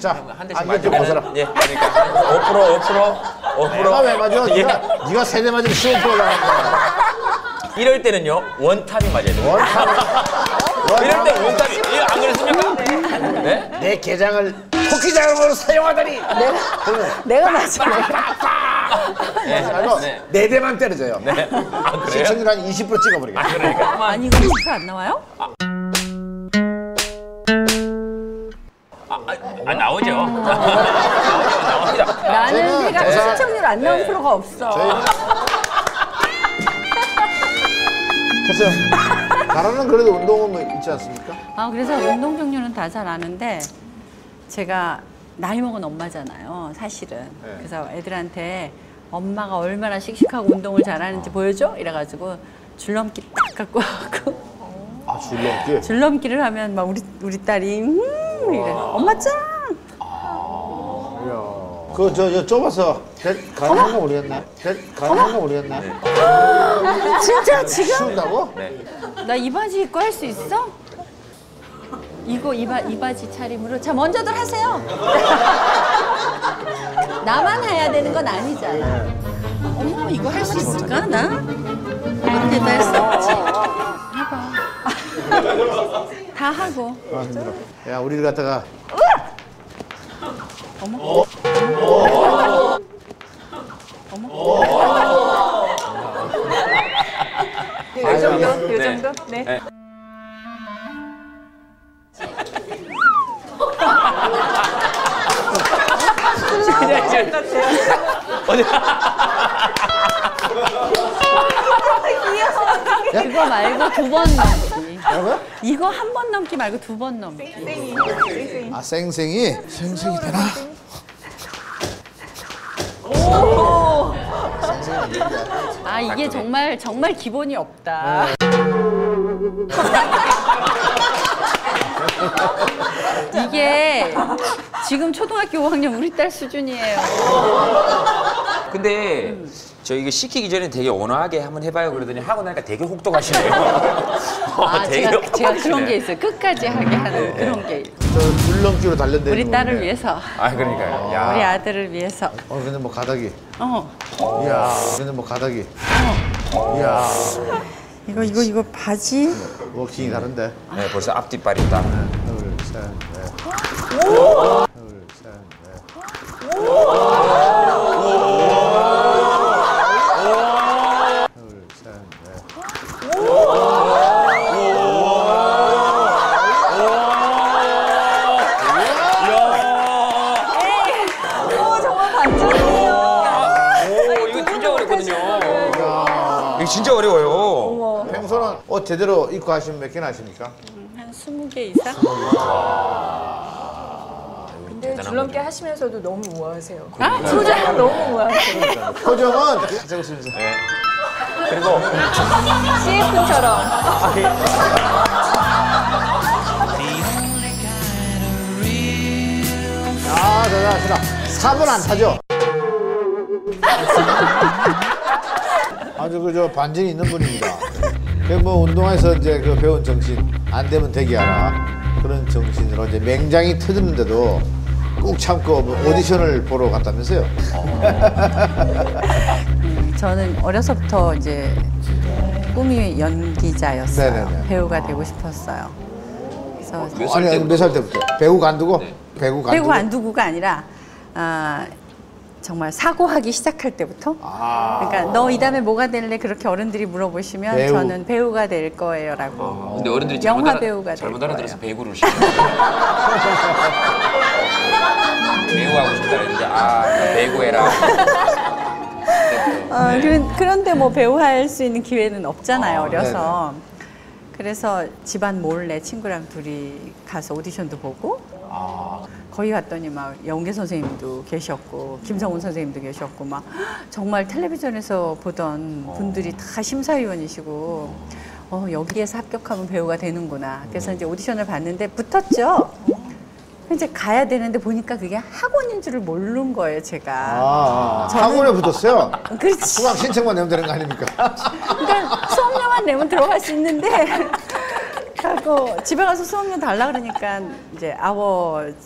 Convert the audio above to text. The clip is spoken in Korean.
자, 한 대씩 맞으면 벗어라. 예, 그러니까 5%, 5%, 5%. 내가 왜 맞아? 네가 세대 맞으면 15% 나간다. 이럴 때는요, 원탑이 맞아야 돼요. 원탑. 이럴 때 원탑이. 안 그랬습니까? 네? 내 게장을 토끼장으로 사용하다니. 내가 맞아. 네. 네 대만 때려줘요. 네. 아, 그래요? 시청률 한 20% 찍어버리게. 아, 그러니까. 아니, 이거 시가 안 나와요? 아, 나오죠. 나옵니다. 나는 내가 시청률 안 나온 프로가 없어. 글쎄요. 나라는 그래도 운동은 있지 않습니까? 아, 그래서 운동 종류는 다 잘 아는데 제가 나이 먹은 엄마잖아요, 사실은. 네. 그래서 애들한테 엄마가 얼마나 씩씩하고 운동을 잘하는지 보여줘? 이래가지고 줄넘기 딱 갖고 와갖고. 아, 줄넘기? 줄넘기를 하면 막 우리 딸이 이래. 엄마 짱! 아, 그 저 좁아서 가능한가 모르겠네. 가능한가 모르겠네. 진짜 지금? 쉬운다고? 네. 나 이 바지 입고 할 수 있어? 이거 이 바지 차림으로. 자, 먼저들 하세요. 나만 해야 되는 건 아니잖아. 어머, 이거 할 수 있을까, 나? 근데 나 할 수 없지. 해봐. 다 하고. 아, 힘들어. 야, 우리를 갖다가. 어머. 어머. 요 정도? 요 정도? 네. 이거 말고 두 번 넘기. 뭐라고요? 이거 한 번 넘기 말고 두 번 넘기. 쌩쌩이. 아, 쌩쌩이? 쌩쌩이 되나? 오! 아, 이게 정말 정말 기본이 없다. 이게 지금 초등학교 5학년 우리 딸 수준이에요. 근데 저 이거 시키기 전에 되게 온화하게 한번 해봐요 그러더니 하고 나니까 되게 혹독하시네요. 아, 제가 그런 게 있어요. 끝까지 하게 하는 그런 게. 저 줄넘기로 단련되는 우리 딸을 건데. 위해서. 아, 그러니까요. 야. 우리 아들을 위해서. 근데 뭐 가닥이. 이야. 근데 뭐 가닥이. 이야. 이거 바지. 워킹이 다른데. 네, 벌써 앞뒷발이 있다. 둘, 셋, 넷. 오! 둘, 셋, 넷. 오! 둘, 셋, 넷. 오! 오! 오! 정말 반전이에요. 오, 이거 진짜 어렵거든요. 이거 진짜 어려워요. 평소는 옷 제대로 입고 하시면 몇 개나 하십니까? 한 20개 이상? 근데 줄넘기 하시면서도 너무 우아하세요. 아, 진짜 너무 우아하세요. 표정은 가장 웃으면서. 네. 그리고 CF처럼. 아, 대단하시다. 4분 안 타죠? 아주 그저 반전이 있는 분입니다. 뭐 운동에서 이제 그 배운 정신, 안 되면 대기하라 그런 정신으로 이제 맹장이 터졌는데도 꾹 참고 오디션을 보러 갔다면서요? 저는 어려서부터 이제 꿈이 연기자였어요. 네네네. 배우가 되고 싶었어요. 그래서 아니 몇 살 때부터? 배우 관두고가 아니라. 정말 사고하기 시작할 때부터. 그러니까 너 이 다음에 뭐가 될래 그렇게 어른들이 물어보시면 저는 배우가 될 거예요라고. 근데 어른들이 영화 배우가 잘못 알아들어서 배구를 시켜. 배우하고 싶다 그랬는데 아, 배구해라. 그런데 뭐 배우할 수 있는 기회는 없잖아요, 어려서. 네네. 그래서 집안 몰래 친구랑 둘이 가서 오디션도 보고. 거기 갔더니 막 영계 선생님도 계셨고 김성훈 선생님도 계셨고 막 정말 텔레비전에서 보던 분들이 다 심사위원이시고 여기에서 합격하면 배우가 되는구나. 그래서 이제 오디션을 봤는데 붙었죠. 이제 가야 되는데 보니까 그게 학원인 줄을 모르는 거예요, 제가. 학원에 붙었어요? 그렇지. 수강 신청만 내면 되는 거 아닙니까? 그러니까 수업료만 내면 들어갈 수 있는데 그래갖고 집에 가서 수업료 달라 그러니까 이제 아워